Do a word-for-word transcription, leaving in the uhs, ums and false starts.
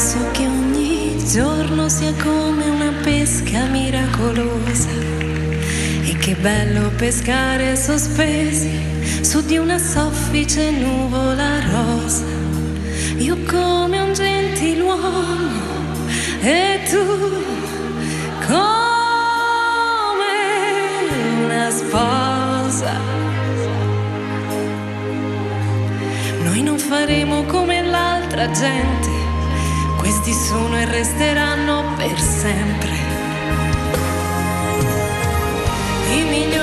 penso che ogni giorno sia come una pesca miracolosa, e che bello pescare sospesi su di una soffice nuvola rosa. Io come un gentiluomo e tu come una sposa. Noi non faremo come l'altra gente, questi sono e resteranno per sempre i migliori.